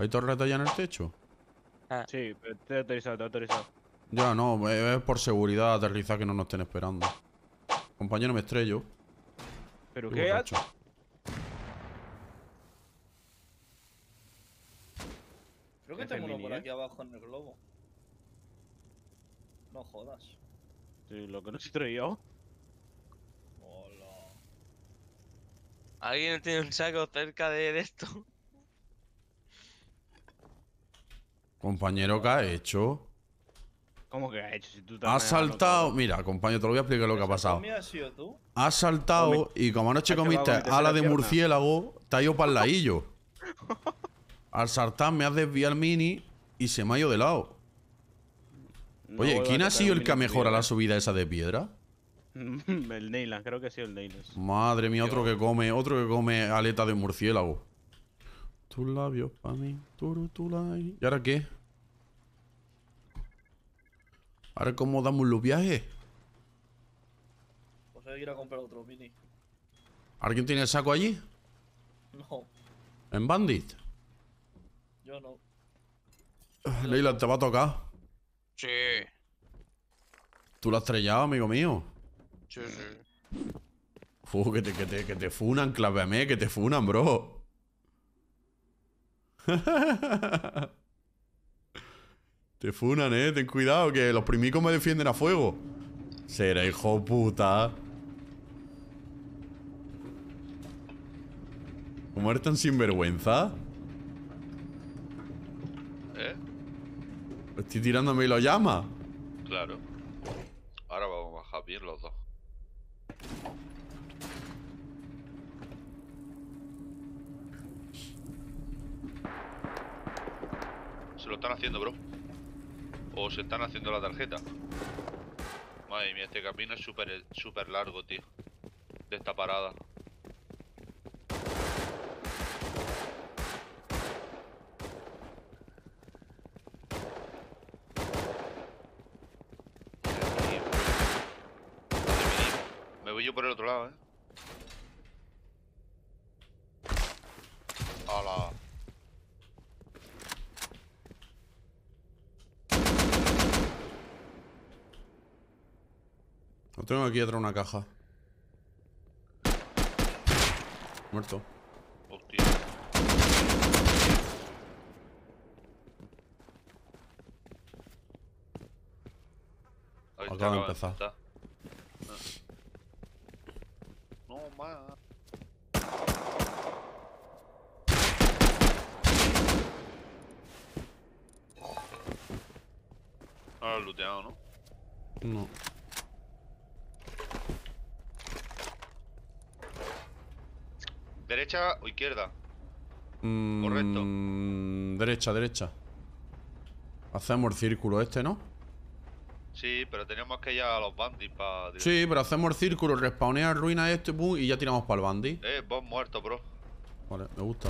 ¿Hay torreta ya en el techo? Sí, te he aterrizado, Ya, no, es por seguridad aterrizar que no nos estén esperando. Compañero, me estrello. ¿Pero qué ha hecho? Creo que tengo uno por aquí abajo en el globo. No jodas. Sí, lo que no se estrelló. Hola. ¿Alguien tiene un saco cerca de esto? Compañero, ¿qué ha hecho? ¿Cómo que ha hecho? Si tú has saltado... Mira, compañero, te lo voy a explicar lo que ha pasado. Has saltado y como anoche comiste ala de murciélago, te ha ido para el ladillo. Al saltar me has desviado el mini y se me ha ido de lado. Oye, ¿quién ha sido el que mejora la subida esa de piedra? El Neyland, creo que ha sido el Neyland. Madre mía, otro que come aleta de murciélago. Tus labios para mí, ¿y ahora qué? ¿Ahora cómo damos los viajes? Pues hay que ir a comprar otro mini. ¿Alguien tiene el saco allí? No. ¿En Bandit? Yo no. Leila, te va a tocar. Sí. Tú lo has estrellado, amigo mío. Sí, sí. Uf, que te funan, clavame, que te funan, bro. Te funan, ten cuidado, que los primicos me defienden a fuego. Será hijo puta. ¿Cómo eres tan sinvergüenza? Estoy tirándome y lo llama. Claro. Ahora vamos a bajar bien los dos. Se lo están haciendo, bro. O se están haciendo la tarjeta. Madre mía, este camino es súper largo, tío. De esta parada. Me voy yo por el otro lado, ¡Hala! Tengo aquí atrás una caja. Muerto. Hostia. Acaba de empezar. No más. Ahora lo he looteado, ¿no? No. ¿Derecha o izquierda? Correcto. Derecha, derecha. Hacemos el círculo este, ¿no? Sí, pero tenemos que ir a los bandits para... Sí, pero hacemos el círculo, respawnear ruinas este, y ya tiramos para el bandit. Vos muerto, bro. Vale, me gusta.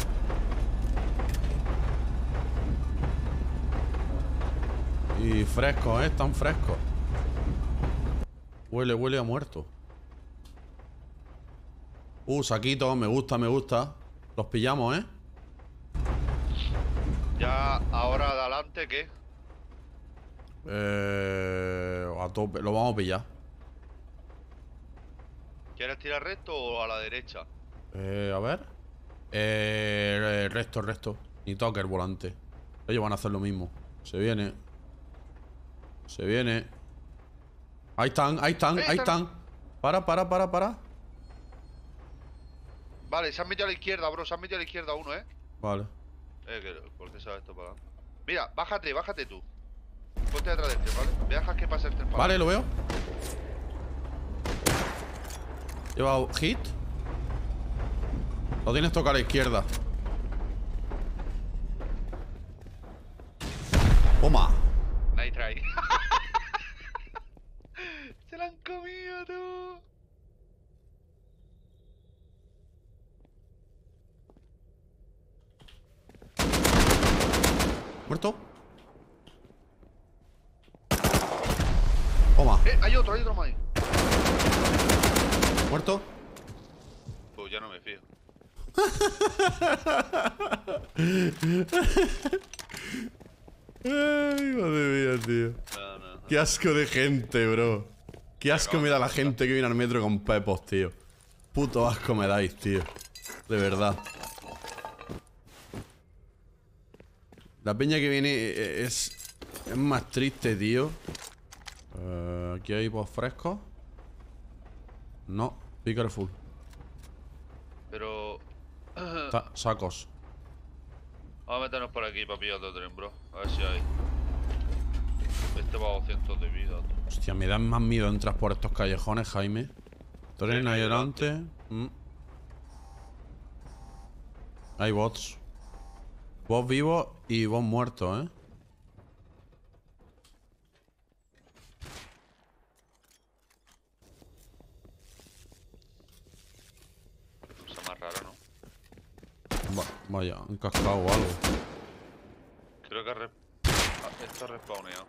Y frescos, están frescos. Huele a muerto. Saquito, me gusta. Los pillamos, Ya, ahora adelante, ¿qué? A tope, lo vamos a pillar. ¿Quieres tirar recto o a la derecha? A ver. Recto. Ni toque el volante. Ellos van a hacer lo mismo. Se viene. Ahí están. Para. Vale, se han metido a la izquierda, bro. Se han metido a la izquierda uno, Vale. ¿Por qué sabes esto para...? Mira, bájate tú. Ponte detrás del tren, ¿vale? Me dejas que pase el tren para... Vale, lo veo. Lleva hit. Lo tienes tocado a la izquierda. Toma. Nice try. Se la han comido, tú. ¿Muerto? Toma. Hay otro más. ¿Muerto? Pues ya no me fío. Ay, madre mía, tío. Qué asco de gente, bro. Qué asco me da la gente que viene al metro con pepos, tío. Puto asco me dais, tío. De verdad. La peña que viene es más triste, tío. Aquí hay pos frescos. No, be careful. Pero... sacos. Vamos a meternos por aquí para pillar otro tren, bro. A ver si hay. Este va a 200 de vida. Hostia, me dan más miedo entrar por estos callejones, Jaime. Tren ahí delante. Hay bots. Bots vivos y bots muertos, eh. Vaya, un cascado o algo. Creo que está respawneado.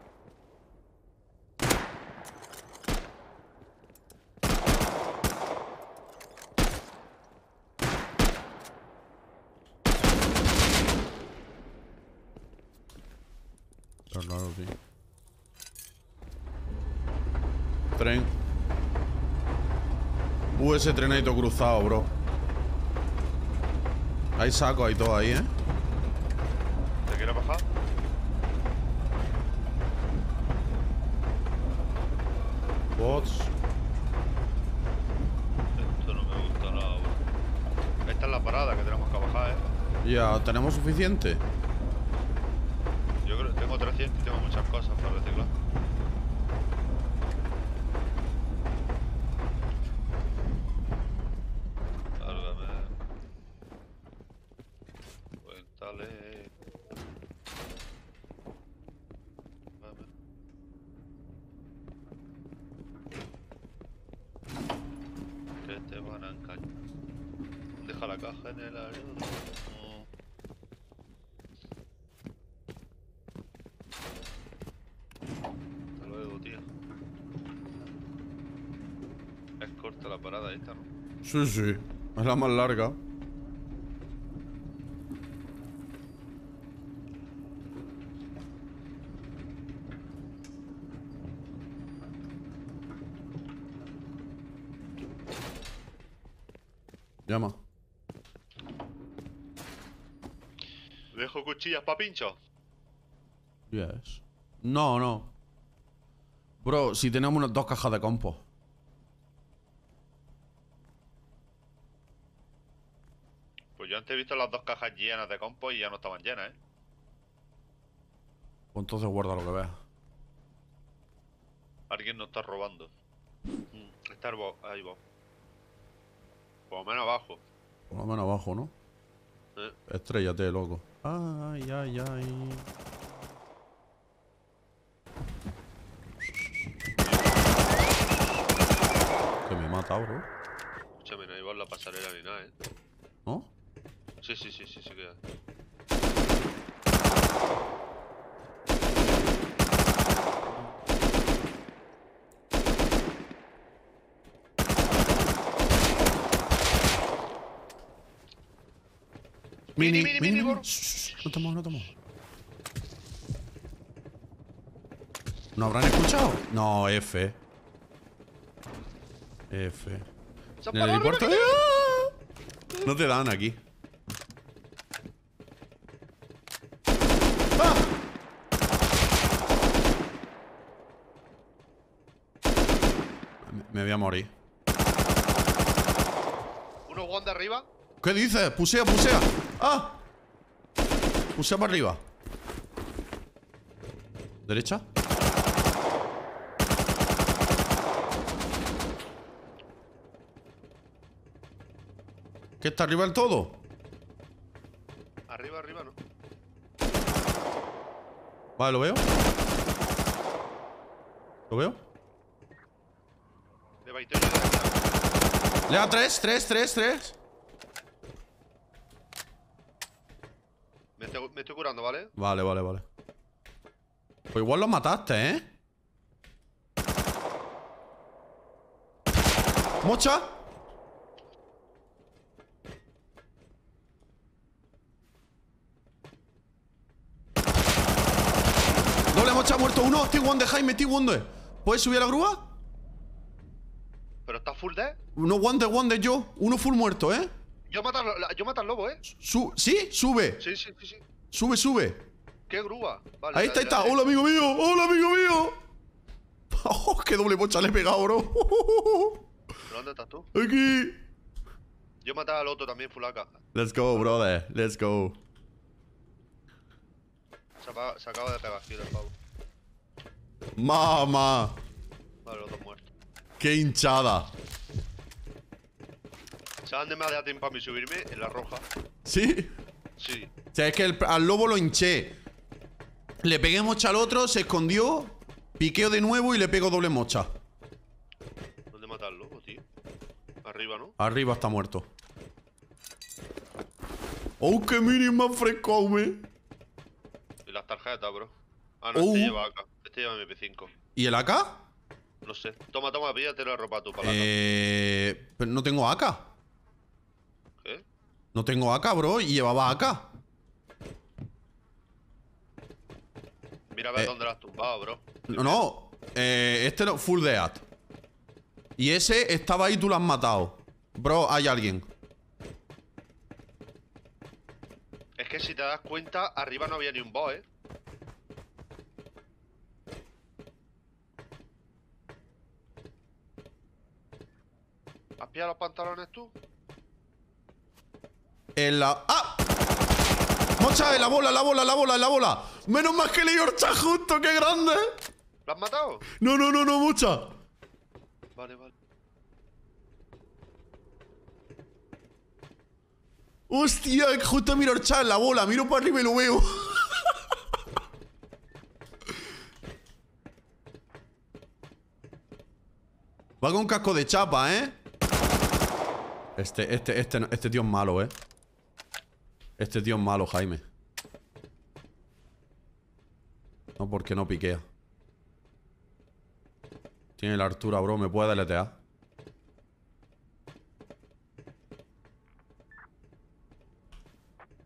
Está raro, tío. Tren. Ese trenadito cruzado, bro. Hay saco, hay todo ahí, ¿eh? ¿Te quiero bajar? Bots. Esto no me gusta nada, bro. Esta es la parada que tenemos que bajar, ¿eh? Ya, ¿tenemos suficiente? Yo creo que tengo 300 y tengo muchas cosas para reciclar. Sí, sí. Es la más larga. Llama. ¿Dejo cuchillas pa' pincho? Yes. No, no. Bro, si tenemos unas 2 cajas de compost. He visto las 2 cajas llenas de compost y ya no estaban llenas, ¿eh? Pues entonces guarda lo que veas. Alguien nos está robando. Está el boss, ahí va. Por lo menos abajo. Por lo menos abajo, ¿no? Sí. Estrellate, loco. Ay, ay, ay. Que me mata, bro. Escúchame, no iba en la pasarela ni nada, ¿eh? ¿No? Sí, queda. Mini, no tomo. ¿No habrán escuchado? No, F. En el aeropuerto. No te dan aquí. Me voy a morir. ¿Uno guanda arriba? ¿Qué dices? Pusea. ¡Ah! Pusea para arriba. ¿Derecha? ¿Qué está arriba del todo? Arriba, no. Vale, lo veo. Le da 3. Me estoy curando, ¿vale? Vale. Pues igual lo mataste, ¿eh? ¡Mocha! coche ha muerto uno. Estoy one de Jaime, estoy one de. ¿Puedes subir a la grúa? ¿Pero está full de? Uno one de yo. Uno full muerto, ¿eh? Yo mato al lobo, ¿eh? ¿Sí? Sube. Sí. Sube. ¿Qué grúa? Vale, ahí está. Hola, amigo mío. Oh, qué doble bocha le he pegado, bro. ¿Pero dónde estás tú? Aquí. Yo maté al otro también, fulaca. Let's go, brother. Let's go. Se acaba de pegar, tío, el pavo. ¡Mamá! Vale, los dos muertos. ¡Qué hinchada! ¿Sabes dónde me ha dado tiempo a mí subirme? En la roja. ¿Sí? Sí. O sea, es que al lobo lo hinché. Le pegué mocha al otro, se escondió. Piqueo de nuevo y le pego doble mocha. ¿Dónde mata al lobo, tío? Arriba, ¿no? Arriba está muerto. ¡Oh, qué mini más fresco, hombre! Y las tarjetas, bro. Ah, no, este lleva AK. Este lleva MP5. ¿Y el AK? No sé. Toma, pídate la ropa tú para la AK. Pero no tengo AK. ¿Qué? No tengo AK, bro. Y llevaba AK. Mira a ver dónde la has tumbado, bro. No. Este no, full dead. Y ese estaba ahí, tú lo has matado. Bro, hay alguien. Es que si te das cuenta, arriba no había ni un boss, ¿eh? ¿Has pillado los pantalones tú? En la... ¡Ah! ¡Mocha! ¡En la bola! ¡Menos mal que le dio horcha justo! ¡Qué grande! ¿Lo has matado? No, Mocha. Vale. ¡Hostia! Justo miro el chat en la bola. Miro para arriba y lo veo. Va con casco de chapa, ¿eh? Este tío es malo, ¿eh? Este tío es malo, Jaime. No, porque no piquea. Tiene la altura, bro. Me puede deletear.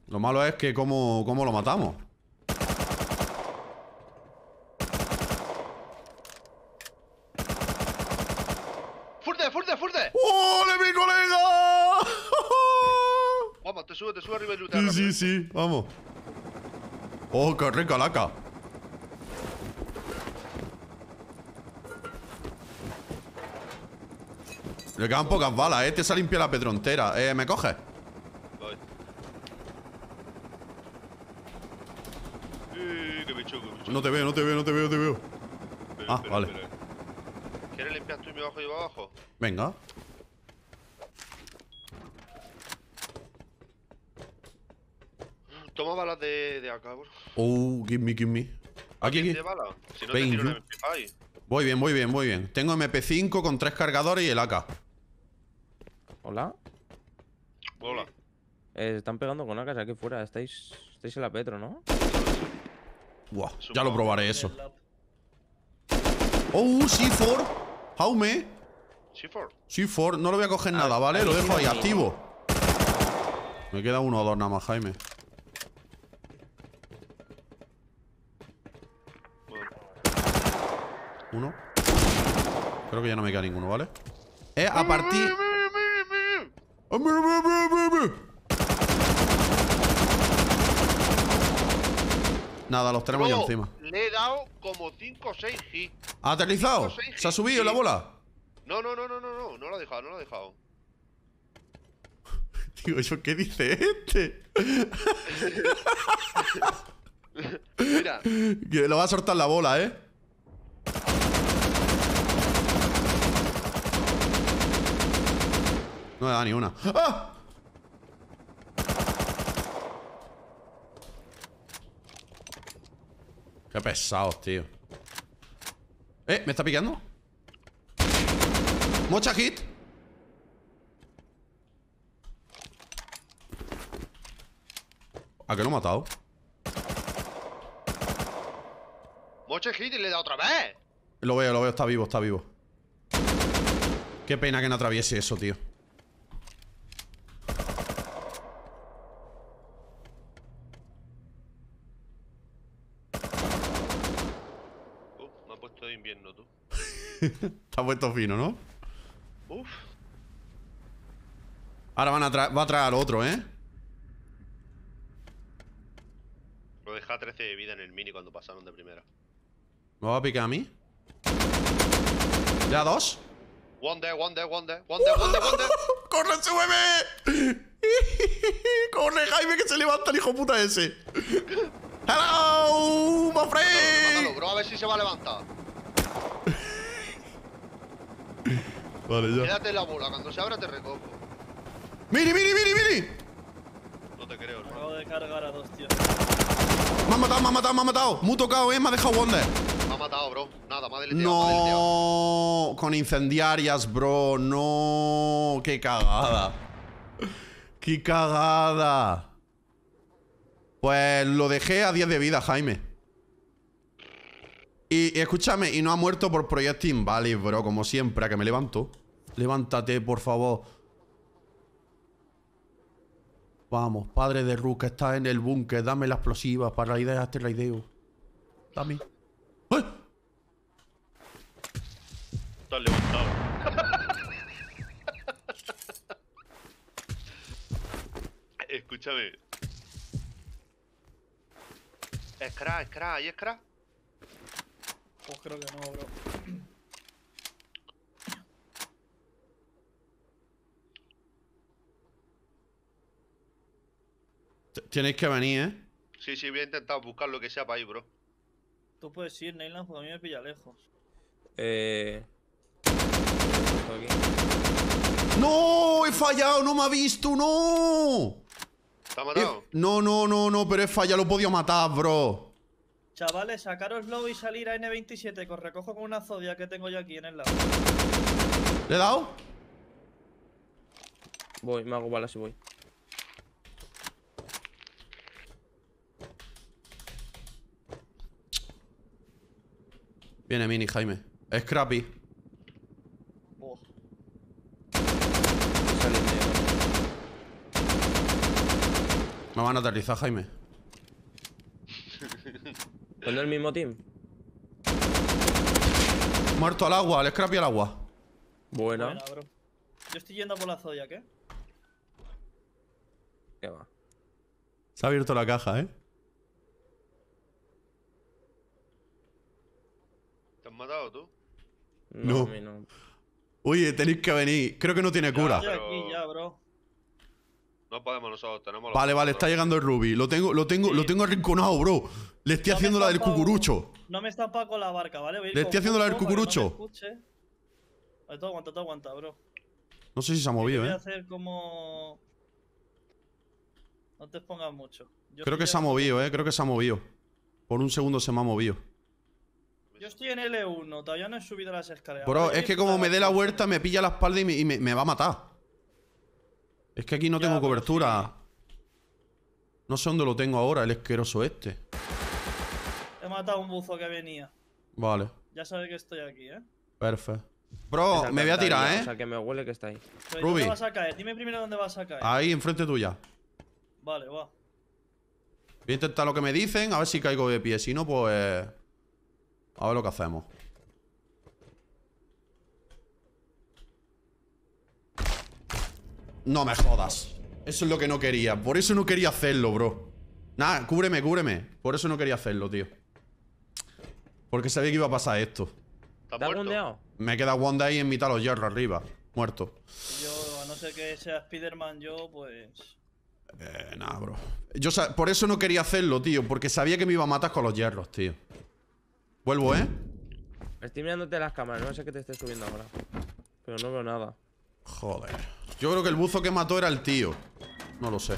Lo malo es que cómo lo matamos. ¡Fuerte! ¡Oh, le mi colega! Vamos, te subo arriba y luta. Sí, vamos. ¡Oh, qué rica laca! Le quedan pocas balas, Este se limpia la petrontera. ¿Me coges? No te veo. Vale. ¿Quieres limpiar tú y me bajo y va abajo? Venga. Toma balas de acá, bro. Oh, give me. Aquí. Bala? Si no te tiro una MP5. Voy bien. Tengo MP5 con 3 cargadores y el AK. Hola. Están pegando con AKs aquí fuera. Estáis en la petro, ¿no? Buah, ya lo probaré eso. Oh, C4. Jaume. C4. No lo voy a coger nada, ¿vale? Lo dejo ahí, activo. Me queda uno o dos nada más, Jaime. Uno. Creo que ya no me queda ninguno, ¿vale? A partir... Nada, los tenemos ya encima. Le he dado como 5 o 6 hits. ¿Ha aterrizado? ¿Se ha subido la bola? No. No lo ha dejado. Digo, ¿eso qué dice este? Mira. Que lo va a soltar la bola, ¿eh? No le da ni una. ¡Ah! Qué pesados, tío. ¿Me está picando? Mocha hit. ¿A qué lo he matado? Mocha hit y le he dado otra vez. Lo veo, está vivo. Qué pena que no atraviese eso, tío. invierno, tú. Te has puesto fino, ¿no? Uf. Ahora va a tragar otro, ¿eh? Lo deja 13 de vida en el mini cuando pasaron de primera. ¿Me va a picar a mí? ¿Ya dos? One day. ¡Corre, súbeme! ¡Corre, Jaime, que se levanta el hijo puta ese! ¡Hello! ¡Mafrey! Mátalo, bro, a ver si se va a levantar. Vale, ya. Quédate en la bola, cuando se abra te recojo. ¡Miri! No te creo, ¿no? Acabo de cargar a dos, tío. Me ha matado. Muy tocado, me ha dejado Wonder. Me ha matado, bro. Nada, me ha deleteado. No, con incendiarias, bro. No, qué cagada. ¡Qué cagada! Pues lo dejé a 10 de vida, Jaime. Y escúchame, y no ha muerto por proyectil inválido, bro, como siempre, a que me levanto. Levántate, por favor. Vamos, padre de Ruka, estás en el búnker. Dame la explosiva para ir a este raideo. Dame. ¡Eh! Estás levantado. Escúchame. Escra, ¿hay escra? Pues creo que no, bro. Tenéis que venir, ¿eh? Sí, voy a intentar buscar lo que sea para ir, bro. Tú puedes ir, Neyland, porque a mí me pilla lejos. ¡No! ¡He fallado! ¡No me ha visto! ¡No! ¿Te ha matado? No, pero he fallado, lo he podido matar, bro. Chavales, sacaroslo y salir a N27, que os recojo con una Zodia que tengo yo aquí en el lado. ¿Le he dado? Voy, me hago balas y voy. Viene Mini, Jaime. Scrappy. Oh. Me van a aterrizar, Jaime. ¿Cuándo el mismo team? Muerto al agua, el Scrappy al agua. Buena. Bro. Yo estoy yendo por la Zodiac, ¿eh? ¿Qué va? Se ha abierto la caja, ¿eh? ¿Te has matado tú? No. A mí no. Oye, tenéis que venir. Creo que no tiene cura. Yo aquí ya, bro. No podemos nosotros, tenemos los... Vale, está llegando el Ruby. Lo tengo arrinconado, bro. Le estoy haciendo la del cucurucho. No me está Paco la barca, ¿vale? Le estoy haciendo la del cucurucho. Vale, todo aguanta, bro. No sé si se ha movido, ¿eh? Voy a hacer como... No te expongas mucho. Creo que se ha movido, ¿eh? Creo que se ha movido. Por un segundo se me ha movido. Yo estoy en L1, todavía no he subido las escaleras. Bro, es que como me dé la vuelta, me pilla la espalda y me va a matar. Es que aquí no tengo cobertura. No sé dónde lo tengo ahora, el asqueroso este. He matado a un buzo que venía. Vale. Ya sabes que estoy aquí, ¿eh? Perfecto. Bro, me voy a tirar, ¿eh? O sea, que me huele que está ahí. Pero Ruby, ¿dónde vas a caer? Dime primero dónde vas a caer. Ahí, enfrente tuya. Vale, va. Voy a intentar lo que me dicen, a ver si caigo de pie. Si no, pues... A ver lo que hacemos. No me jodas. Eso es lo que no quería. Por eso no quería hacerlo, bro. Nada, cúbreme. Por eso no quería hacerlo, tío. Porque sabía que iba a pasar esto. ¿Te has bondeado? Me queda Wanda ahí en mitad de los hierros arriba. Muerto. Yo, a no ser que sea Spider-Man, yo, pues... Nada, bro. Yo por eso no quería hacerlo, tío. Porque sabía que me iba a matar con los hierros, tío. Vuelvo, ¿eh? Estoy mirándote las cámaras. No sé qué te esté subiendo ahora. Pero no veo nada. Joder. Yo creo que el buzo que mató era el tío. No lo sé.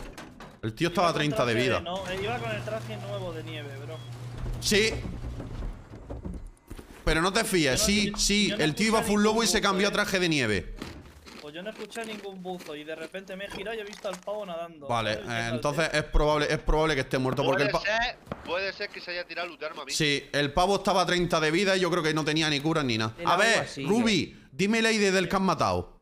El tío estaba a 30 de vida. No, iba con el traje nuevo de nieve, bro. Sí. Pero no te fíes. Sí. El tío iba full lobo y se cambió a traje de nieve. Pues yo no escuché ningún buzo y de repente me he girado y he visto al pavo nadando. Vale, entonces es probable que esté muerto porque el pavo... Puede ser que se haya tirado a lootearme a mí. Sí, el pavo estaba a 30 de vida y yo creo que no tenía ni cura ni nada. A ver, Ruby, dime la idea del que has matado.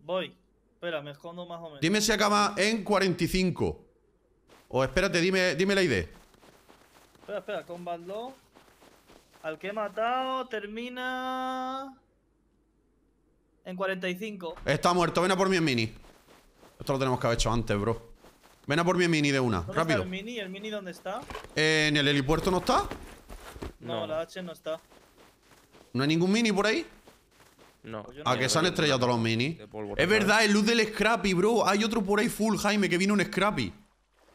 Voy. Espera, me escondo más o menos. Dime si acaba en 45. O espérate, dime la ID. Espera, con Baldo. Al que he matado termina... en 45. Está muerto, ven a por mí en mini. Esto lo tenemos que haber hecho antes, bro. Ven a por mi mini de una, ¿dónde rápido está el mini? ¿El mini dónde está? ¿En el helipuerto no está? No, la H no está. ¿No hay ningún mini por ahí? No. Pues ¿a que se han estrellado todos los mini? Es verdad, el loot del Scrappy, bro. Hay otro por ahí full, Jaime, que vino un Scrappy.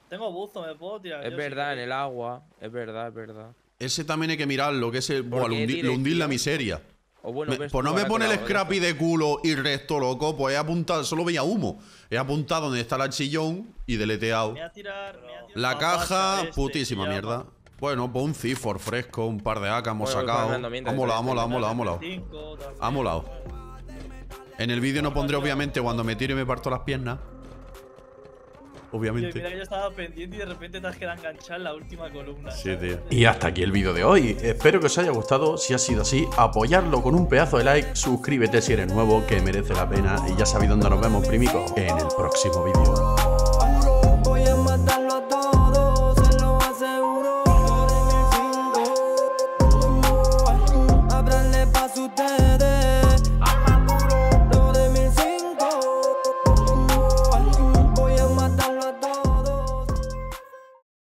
Tengo buzo, me puedo tirar. Es verdad, en el agua. Es verdad, es verdad. Ese también hay que mirarlo, que ese... Buah, lo hundir la miseria. O bueno, pues no me pone el Scrappy de culo y resto, loco. Pues he apuntado, solo veía humo. He apuntado donde está el archillón y deleteado. La caja, putísima mierda. Bueno, pues un C4 fresco, un par de AK hemos sacado. Ha molado, ha molado, ha molado, ha molado. Ha molado. En el vídeo no pondré, obviamente, cuando me tiro y me parto las piernas. Obviamente. Tío, mira que yo estaba pendiente y de repente te has quedado enganchado en la última columna. Sí, tío. Y hasta aquí el vídeo de hoy. Espero que os haya gustado. Si ha sido así, apoyadlo con un pedazo de like. Suscríbete si eres nuevo, que merece la pena. Y ya sabéis dónde nos vemos, primico, en el próximo vídeo.